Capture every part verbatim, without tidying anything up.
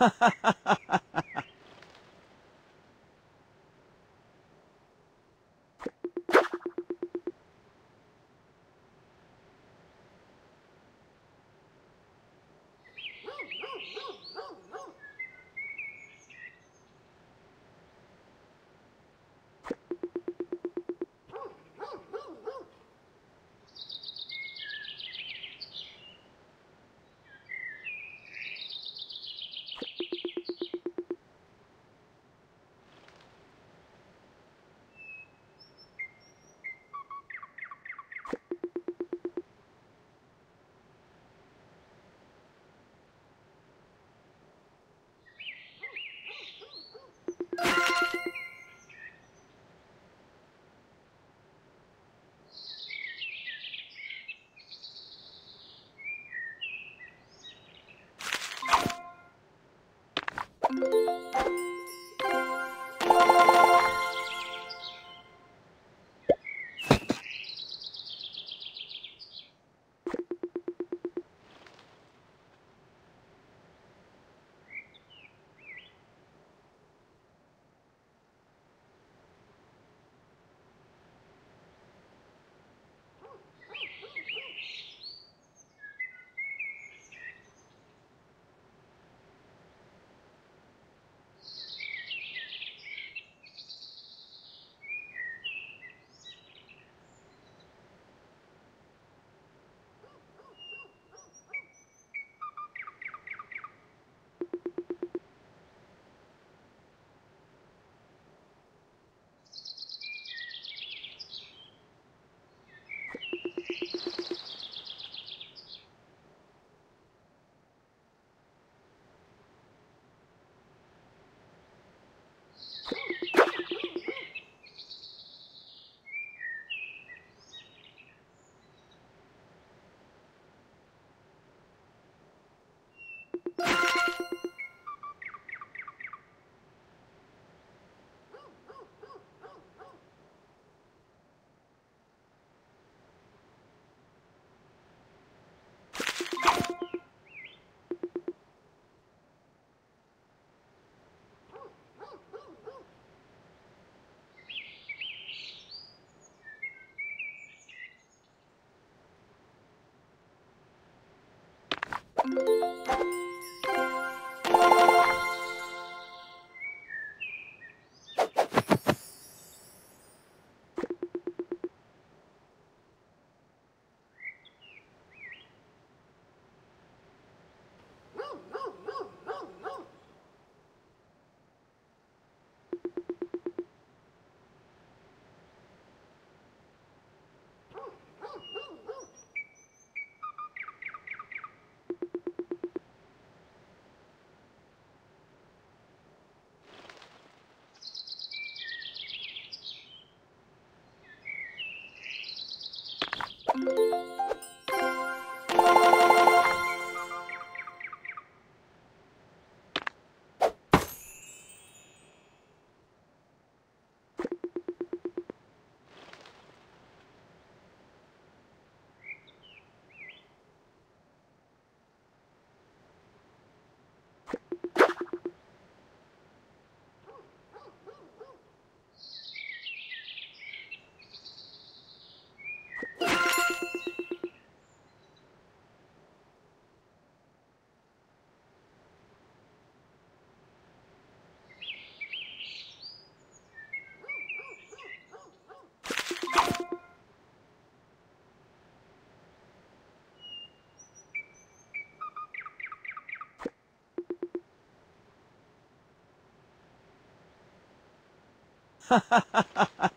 Ha ha ha ha ha.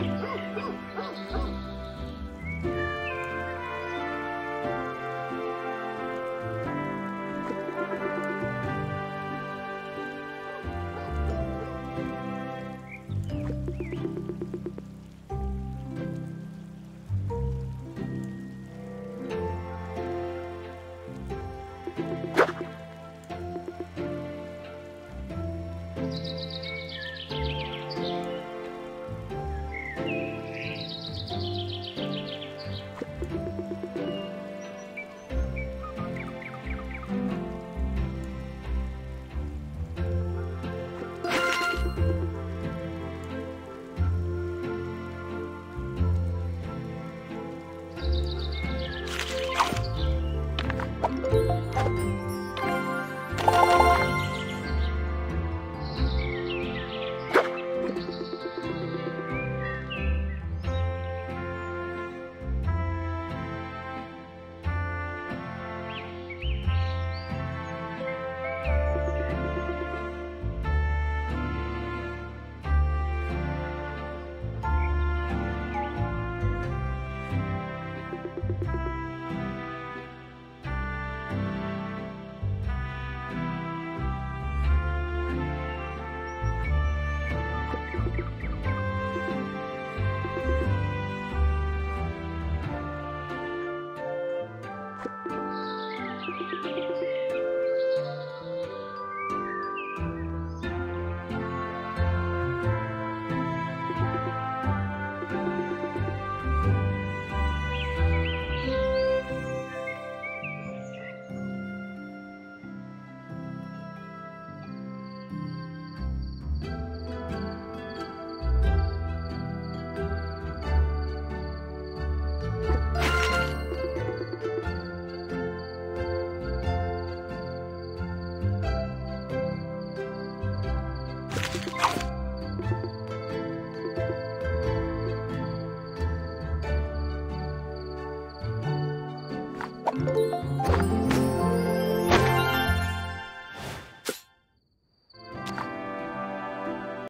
Oh, oh, oh, oh.